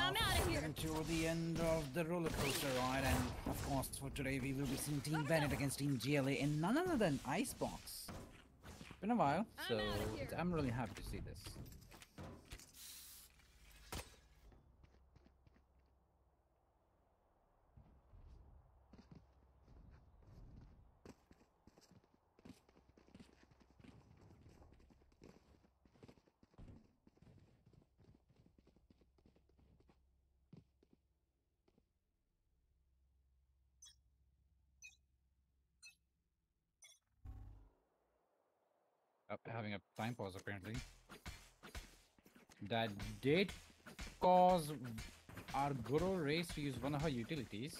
are now into the end of the roller coaster ride, and of course for today we will be seeing Team Bennett against Team GLA in none other than Icebox. Been a while, so I'm really happy to see this. Having a time pause apparently. That did cause our Guru Race to use one of her utilities.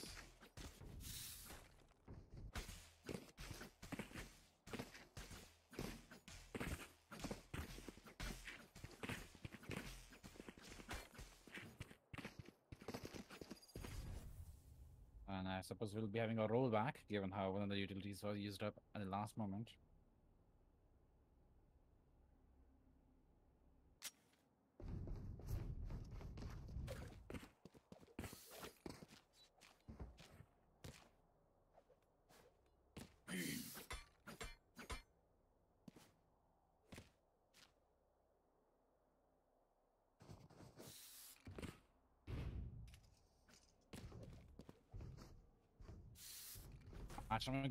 And I suppose we'll be having a rollback given how one of the utilities was used up at the last moment.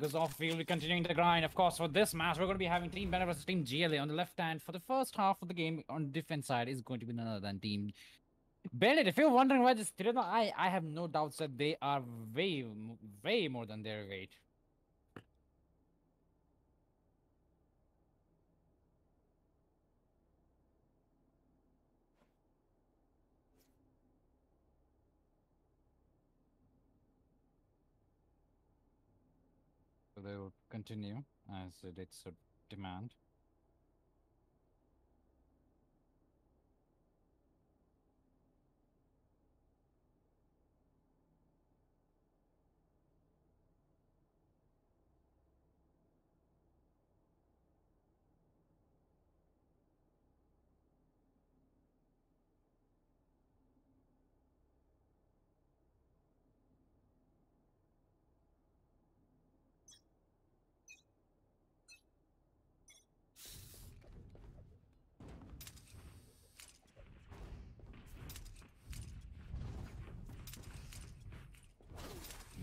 Goes off field, we're continuing the grind. Of course, for this match, we're going to be having Team Bennett versus Team GLA on the left hand. For the first half of the game, on the defense side, is going to be none other than Team Bennett. If you're wondering why this did not, I have no doubts that they are way more than their weight. They will continue as it's a demand.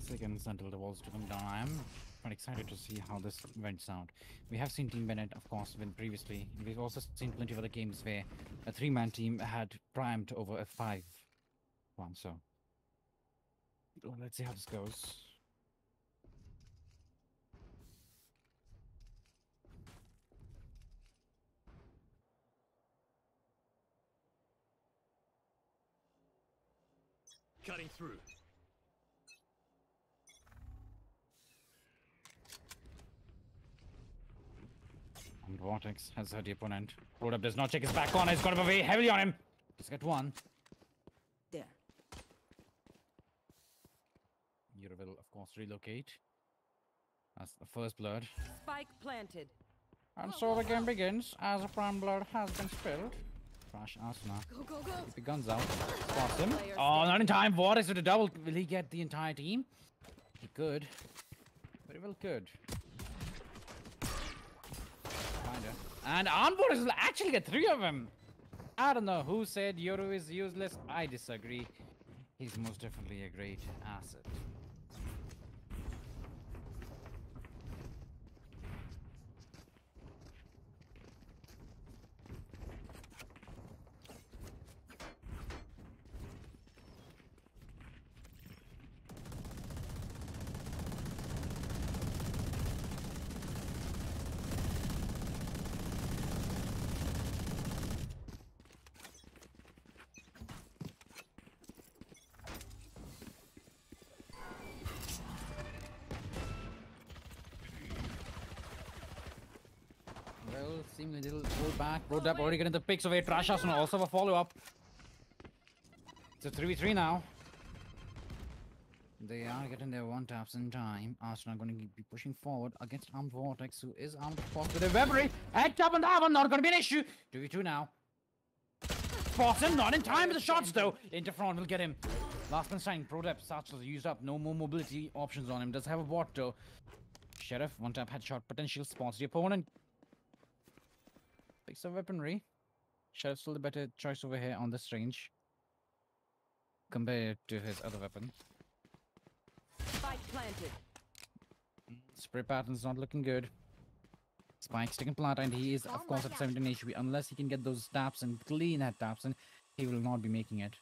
Seconds until the walls to come down. I am quite excited to see how this went out. We have seen Team Bennett, of course, win previously. We've also seen plenty of other games where a three-man team had primed over a 5-1. So let's see how this goes. Cutting through. And Vortex has hurt the opponent. ProDap does not check his back corner. He's got away heavily on him. Just get one. There. Euro will, of course, relocate. That's the first blood. Spike planted. And so the game begins as a prime blood has been spilled. Crash Asuna. Go, go, go. Keep the guns out. Spots him. Oh, not in time. Vortex with a double. Will he get the entire team? He could. Very well could. And onboard is actually get three of them. I don't know who said Yoru is useless. I disagree. He's most definitely a great asset. Seeming a little back. ProDap already getting the picks away. Trash Asuna also a follow-up. It's a 3v3 now. They are getting their one taps in time. Asuna going to be pushing forward against Armed Vortex, who is armed with a weaponry. Head top and that one, not going to be an issue. 2v2 now. Spossum, not in time for the shots though. Interfront will get him. Last man standing, ProDap satchel used up, no more mobility options on him. Does have a bot though. Sheriff, one tap headshot, potential spawns the opponent. Picks up weaponry. Sheriff's still the better choice over here on this range compared to his other weapon. Spike planted. Spray pattern's not looking good. Spike's taking plant and he is of course at 17 HP. Unless he can get those taps and clean at taps, and he will not be making it.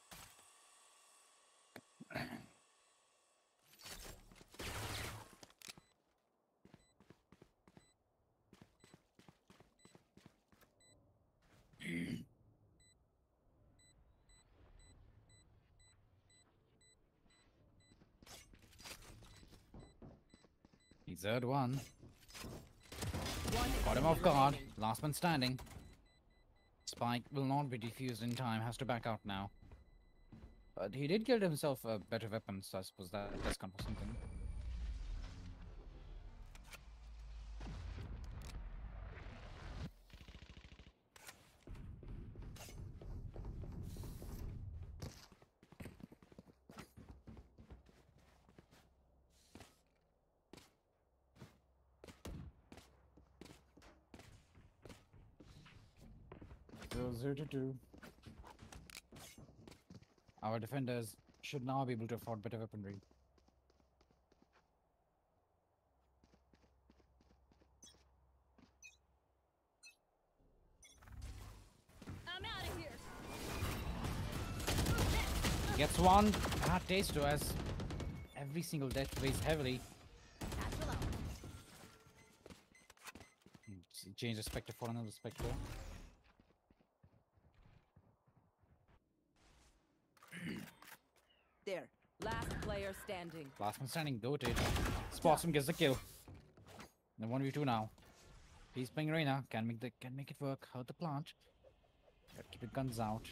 He's third one. Got him off guard. Last man standing. Spike will not be defused in time. Has to back out now. But he did get himself a better weapon, so I suppose that does count for something. Our defenders should now be able to afford better weaponry. I'm out of here. Gets one. Bad taste to us. Every single death weighs heavily. Change the Spectre for another Spectre. There, last player standing. Last man standing, Gote. Spossum gets the kill. The 1v2 now. He's playing Reyna. Can make it work. Hurt the plant. Gotta keep your guns out.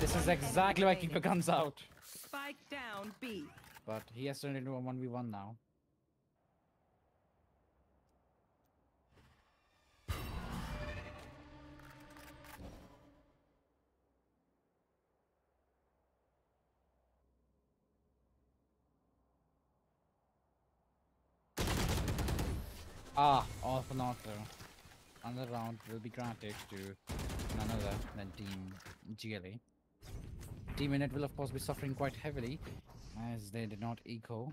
This is exactly why I keep your guns out. Spike down B. But he has turned into a 1v1 now. Ah, all for naught though. Another round will be granted to none other than Team GLA. Team Bennett will of course be suffering quite heavily as they did not eco.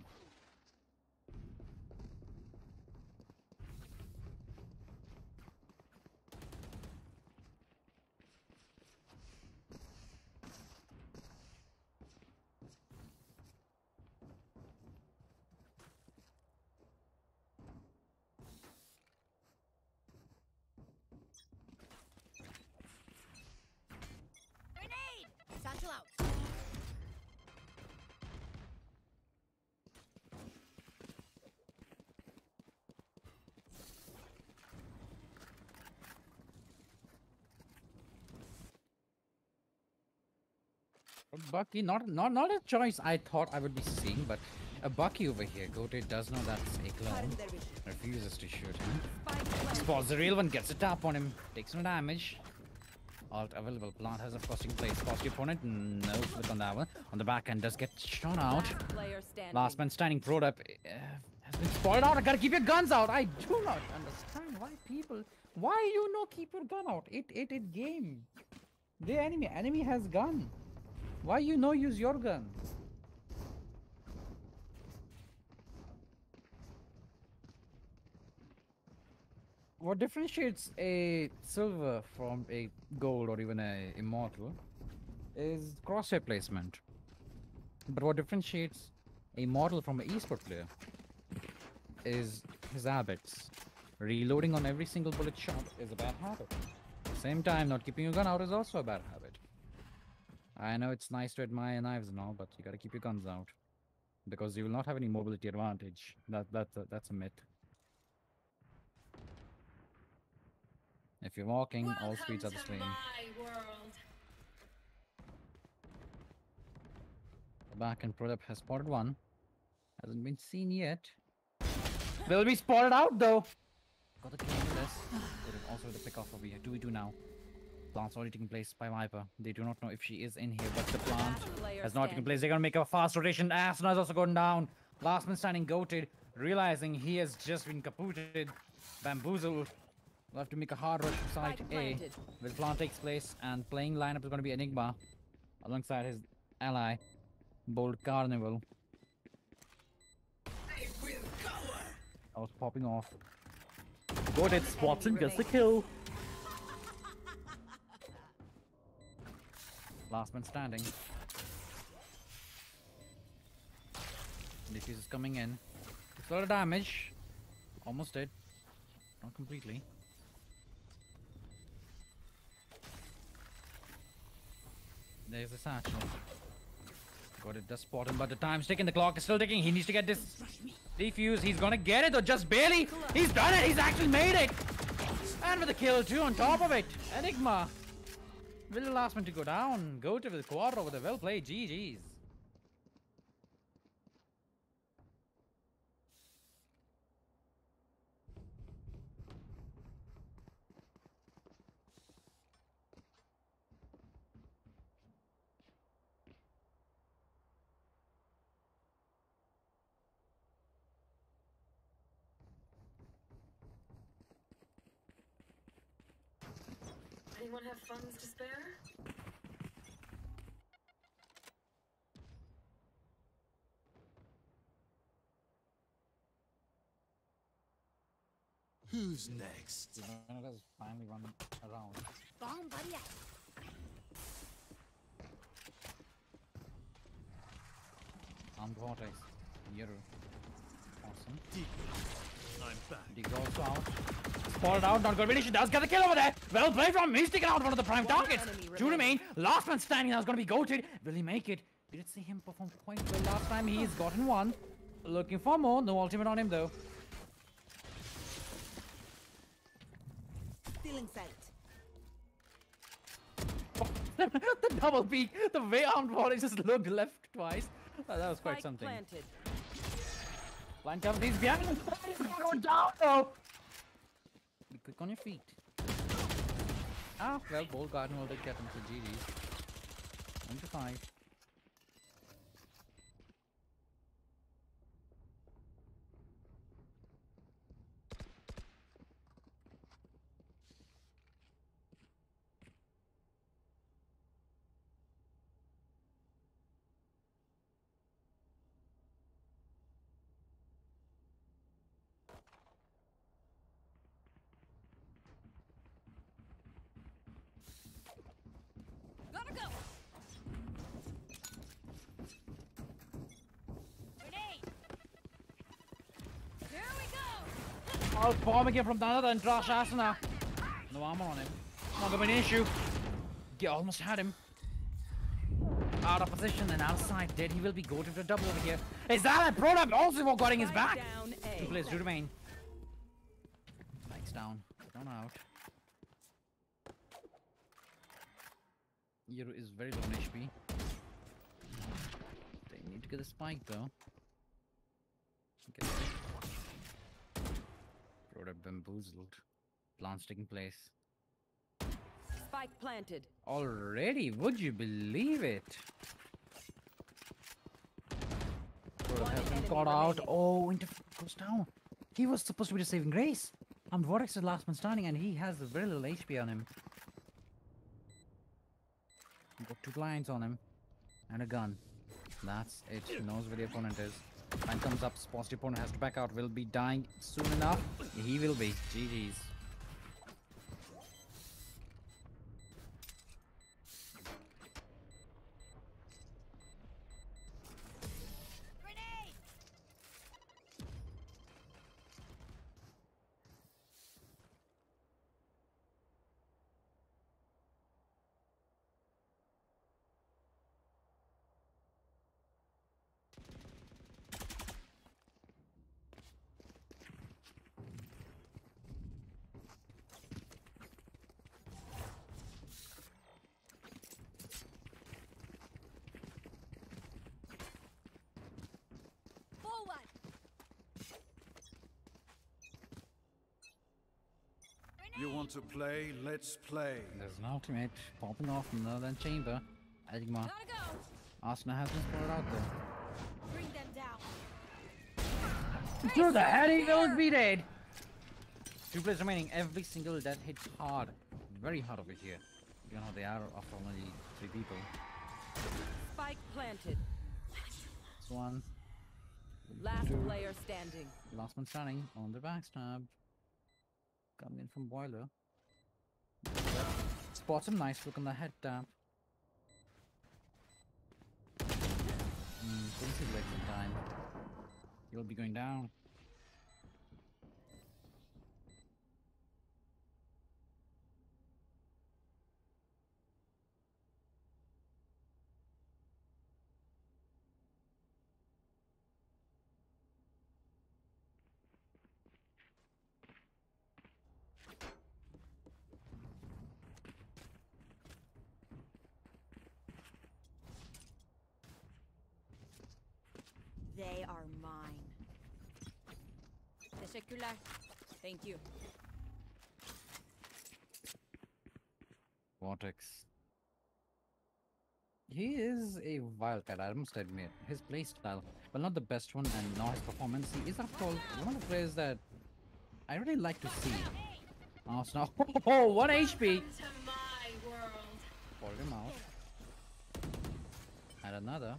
Bucky, not a choice I thought I would be seeing, but a Bucky over here. Gote does know that's a clone. Refuses to shoot him. Spots the real one, gets a tap on him, takes no damage. Alt available. Plant has a frosting place. Spots the opponent. No flip on that one. On the back end does get shot out. Last man standing. ProDap has been spoiled out. I gotta keep your guns out. I do not understand why people. Why you no keep your gun out? It game. The enemy has gun. Why you no use your gun? What differentiates a silver from a gold or even a immortal is crosshair placement. But what differentiates a mortal from an esport player is his habits. Reloading on every single bullet shot is a bad habit. At the same time, not keeping your gun out is also a bad habit. I know it's nice to admire knives and all, but you gotta keep your guns out because you will not have any mobility advantage. That's a myth. If you're walking, welcome all speeds are the same. Back and ProDap has spotted one. Hasn't been seen yet. Will be spotted out though. Got the kill on this. Also the pick off over here. 2v2 now. Plant's already taking place by Viper. They do not know if she is in here, but the plant has not taken place. They're going to make a fast rotation. Asuna has also gone down. Last man standing, goated, realizing he has just been caputed, bamboozled. We'll have to make a hard rush to site A, where the plant takes place, and playing lineup is going to be Enigma alongside his ally, Bold Carnival. I was popping off. Gote, Swatson gets the kill. Last man standing. Defuse is coming in. It's a lot of damage. Almost dead. Not completely. There's the satchel. Got it, does spot him, but the time's ticking. The clock is still ticking. He needs to get this defuse. He's gonna get it though, just barely. He's done it. He's actually made it. And with a kill too on top of it. Enigma. Will the last one to go down. Go to the quarter with a well played. GG's. Anyone have funds to spare? Who's next? Bennett has finally run around. Bomb buddy out. I'm Vortex. Yoru. Awesome. I'm back. Dig's also out. Spalled out, not good finish. She does get the kill over there. Well played from Mystic out, one of the prime targets. Two remain. Last man standing now is going to be goated. Will he make it? We did see him perform quite well last time. He's gotten one. Looking for more. No ultimate on him though. Stealing sight. The double peek. The way armed Vortex just looked left twice. Oh, that was quite something. Blind cover. He's behind him. He's going down though. Be quick on your feet. Ah, well, Bold Garden will get him, so GG's. 1-5. I'll bomb again from the other and trash Asuna. No armor on him. Not gonna be an issue. Yeah, almost had him. Out of position and outside dead. He will be going to double over here. Is that a ProDap also for guarding his back? Two players do remain. Lights down. Down out. Yoru is very low on HP. They need to get the spike though. Okay. Bamboozled. Plants taking place. Spike planted. Already, would you believe it? Bro, has been caught out. Oh, Interfront goes down. He was supposed to be the saving grace. Vortex is last man standing and he has very little HP on him. Got two blinds on him. And a gun. That's it. Knows where the opponent is. Time comes up, Sposs the opponent has to back out, will be dying soon enough. He will be. GG's. want to play, let's play. There's an ultimate popping off from the northern chamber. Enigma. Go. Arsenal has just brought it out there. Bring them down. Through the heading, those be dead. 2 players remaining. Every single that hits hard. Very hard over here. You know they are after only 3 people. Spike planted. That's one. Last player standing. Last one standing on the backstab. Coming in from Boiler. Spots him, nice look on the head tap. Couldn't see the legs in time. He'll be going down. They are mine. Teşekkürler. Thank you. Vortex. He is a wildcat, I must admit. His playstyle, well, not the best one, and now his performance. He is, after all, one of the players that I really like to see. Oh, snap. Oh, 1 HP! Pulled him out. And another.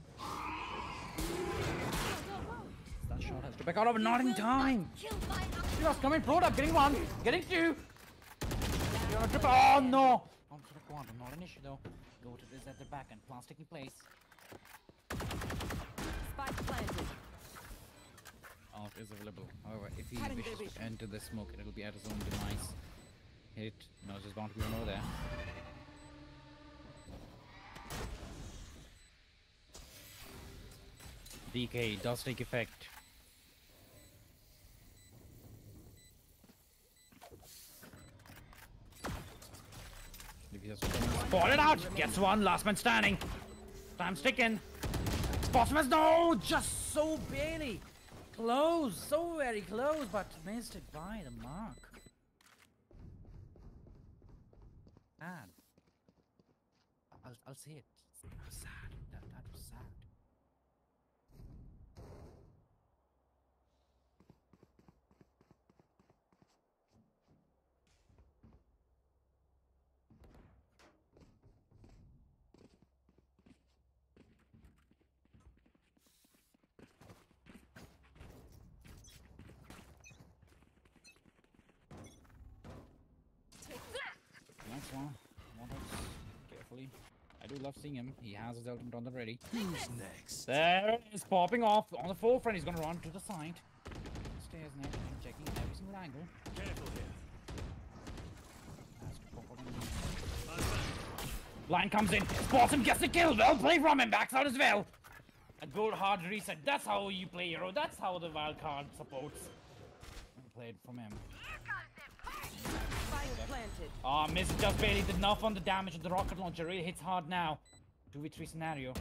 That shot has to back out of, not in time! Just coming, ProDap, getting 1, getting 2! Oh no! On to the corner, not an issue though. Gote is at the back and plans taking place. Spike planted. Out is available. However, if he wishes to enter the smoke, it will be at his own demise. Hit. No, it's just bound to be over there. DK does take effect. Ball it out! Gets 1, last man standing. Time's ticking. Spossum has no! Just so barely. Close, so very close, but missed it by the mark. Sad. I'll see it. That was sad. That was sad. Nice one. Carefully. I do love seeing him. He has his ultimate on the ready. Who's next? There it is, popping off on the forefront. He's gonna run to the side. Stairs next, and checking every single angle. Careful here. Blind comes in. Spossum gets the kill. Well played from him. Backs out as well. A good hard reset. That's how you play Euro. That's how the wild card supports. Well played from him. Ah, missed just barely. Did enough on the damage of the rocket launcher. Really hits hard now. 2v3 scenario.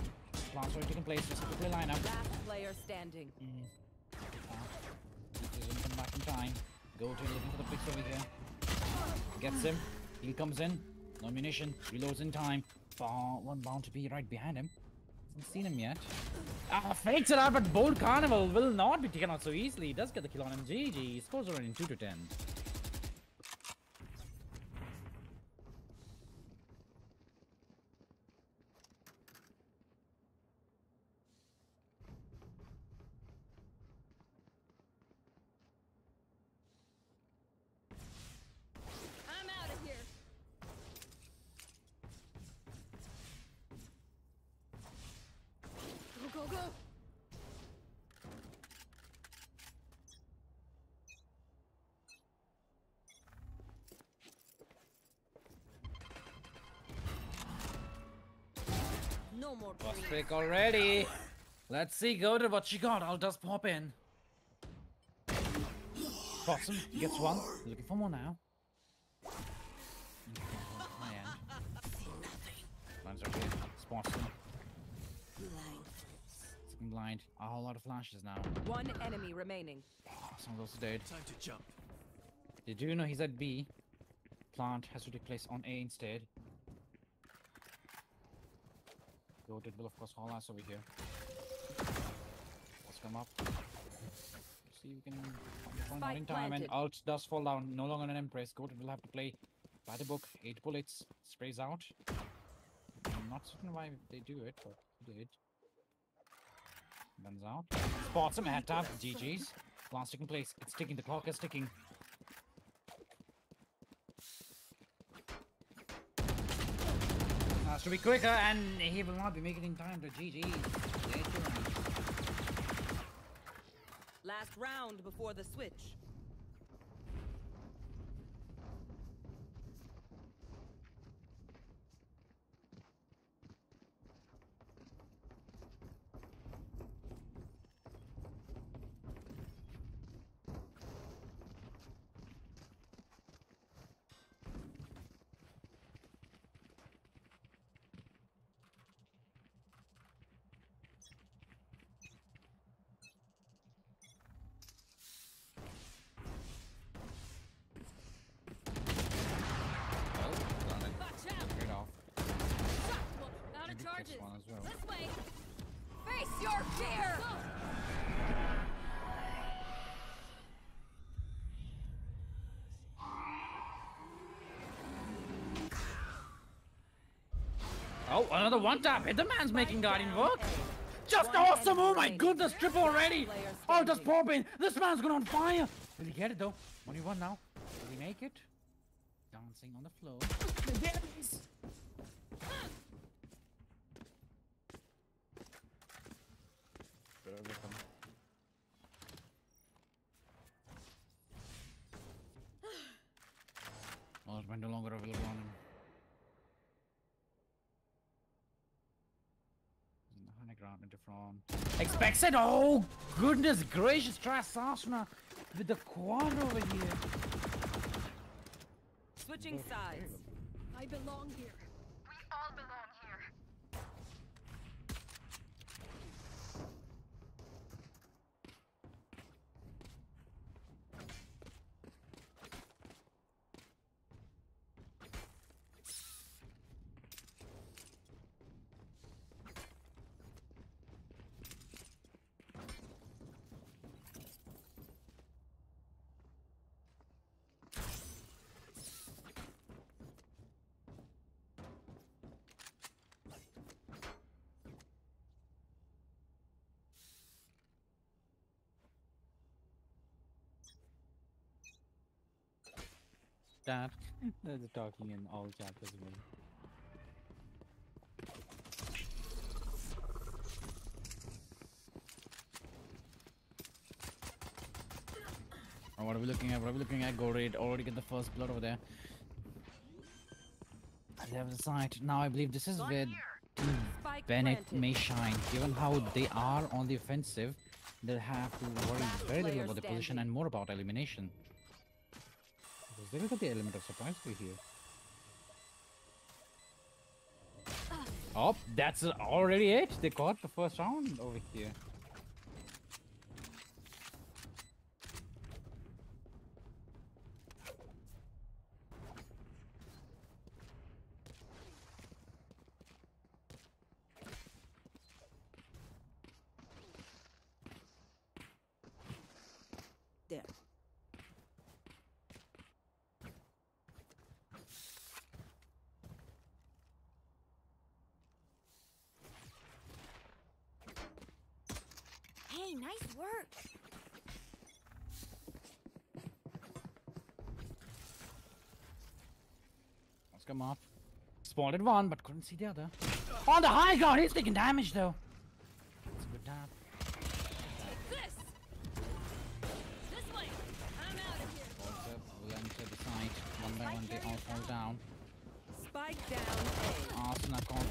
Plans already taking place. Just quickly line up. Last player standing. Doesn't come back in time. Gote looking for the picks over here. Gets him. He comes in. No munition. Reloads in time. One bound to be right behind him. Hasn't seen him yet. Ah, fakes it out, but Bold Carnival will not be taken out so easily. He does get the kill on him. GG. Scores are in 2-10. No more pick already. Let's see, Gote, what she got. I'll just pop in. Possum gets 1. Looking for more now. Lines are good. Spossum. Second blind. A whole lot of flashes now. 1 enemy remaining. Some of those are dead. Time to jump. Did you know he's at B? plant has to take place on A instead. Gote will of course haul us over here. Let's come up. Let's see if we can find out in time, planted. And ult does fall down. No longer an Empress. Gote will have to play by the book. 8 bullets. Sprays out. I'm not certain why they do it, but they did. Guns out. Spots him at top. GG's. Blast taking place. It's ticking. The clock is ticking. Has to be quicker, and he will not be making it in time to GG. Last round before the switch. Oh, another one-tap. Hit the man's making Guardian work. Just awesome. Oh my goodness, triple already. Oh, just pop in. This man's going on fire. Will he get it though? Only one now. Will he make it? Dancing on the floor. There it is. Oh, it's been no longer available on him. Interfront. Expects it! Oh goodness gracious, tries Asuna with the quad over here. Switching sides. I belong here. We all belong here. That they're talking in all chapters of me. Oh, what are we looking at? What are we looking at? Gorye already get the first blood over there. They have the sight. Now I believe this is where Bennett may shine. Given how they are on the offensive, they'll have to worry very little about the position and more about elimination. There is the element of surprise for here. Oh, that's already it. They caught the first round over here. There. Nice work. Let's come up. Spotted one, but couldn't see the other. On the high ground, he's taking damage though. That's a good tap. Take this. This way. I'm out of here. We'll end to the side. One by one, they all fall down. Spike down. Arsenal caught.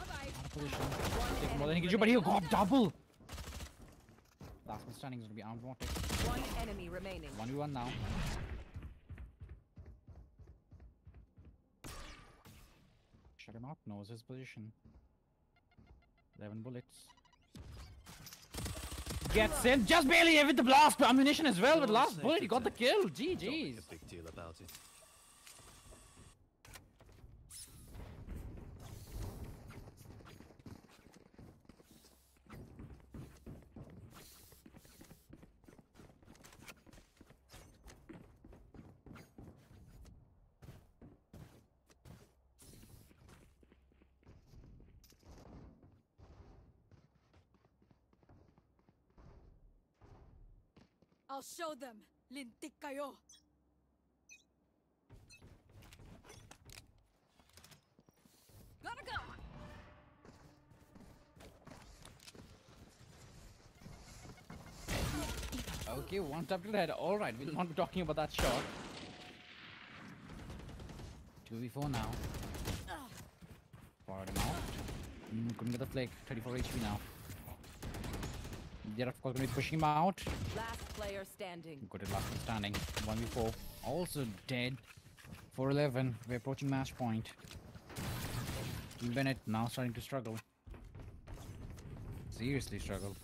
Out of position. Take more than he can do, but he got double. Last man standing is going to be armed Vortex. One enemy remaining. 1v1 now. Shut him out. Knows his position. 11 bullets. Gets him. Just barely with the blast ammunition as well. With the last bullet, he got the kill. GG's. Don't make a big deal about it. I'll show them, Lintikkayo. Gotta go. Okay, one tap to the head. All right, we'll not be talking about that shot. 2v4 now. Forward him out. Couldn't get the flick. 34 HP now. They're of course going to be pushing him out. Last player standing. Good at last standing. 1v4. Also dead. 4-11. We're approaching match point. Team Bennett now starting to struggle. Seriously struggle.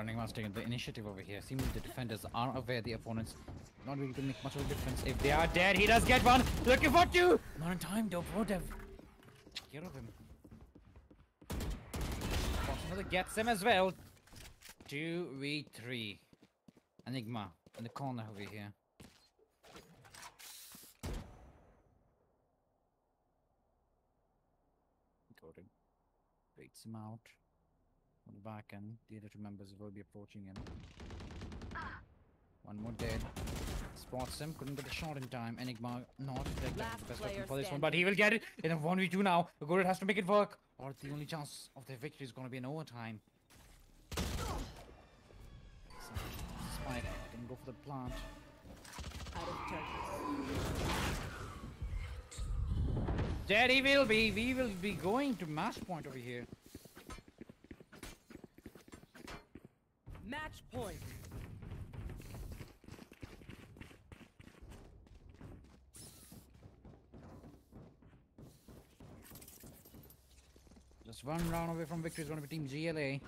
Enigma's taking the initiative over here. Seemingly the defenders are aware the opponents not really gonna make much of a difference. If they are dead, he does get one! Looking for two! Not in time though, ProDap. Get off him. Bossman gets him as well. 2v3. Enigma in the corner over here. Got him. Baits him out. On the back end, the other two members will be approaching him. One more dead. Spots him, couldn't get the shot in time. Enigma not the best weapon for this one, but he will get it in a 1v2 now. Gorye has to make it work, or the only chance of their victory is going to be in overtime. Spider can go for the plant. Out of touch. Dead he will be. We will be going to match point over here. Match point. Just one round away from victory is going to be Team GLA.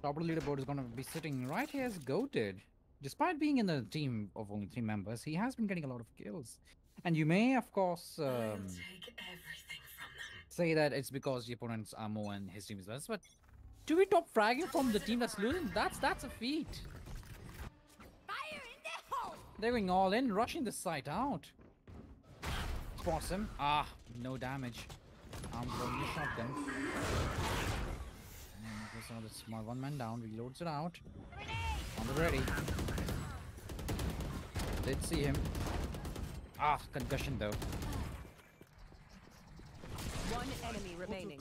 Top of the leaderboard is going to be sitting right here as Gote. Despite being in the team of only 3 members, he has been getting a lot of kills. And you may, of course, say that it's because the opponents are more and his team is less, but to be top fragging from the team that's losing, that's a feat. Fire in the hole. They're going all in, rushing the site out. Spots him. Ah, no damage. I'm going to shot them. And there's another small one man down, reloads it out. On the ready. Did see him. Ah, concussion though. One enemy remaining.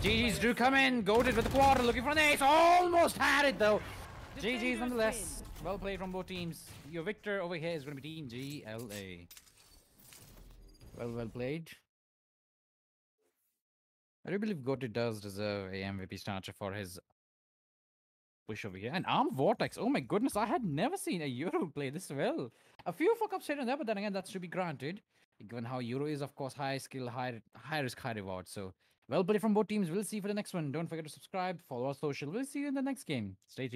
GG's do come in, goaded with the quarter, looking for an ace, almost had it though. GG's nonetheless, well played from both teams. Your victor over here is going to be Team GLA. Well played. I do believe Gote does deserve a MVP starter for his push over here. And armed Vortex, oh my goodness, I had never seen a Euro play this well. A few fuck ups here and there, but then again, that should be granted. Given how Euro is, of course, high skill, high risk, high reward, so... well played from both teams. We'll see you for the next one. Don't forget to subscribe, follow our social. We'll see you in the next game. Stay tuned.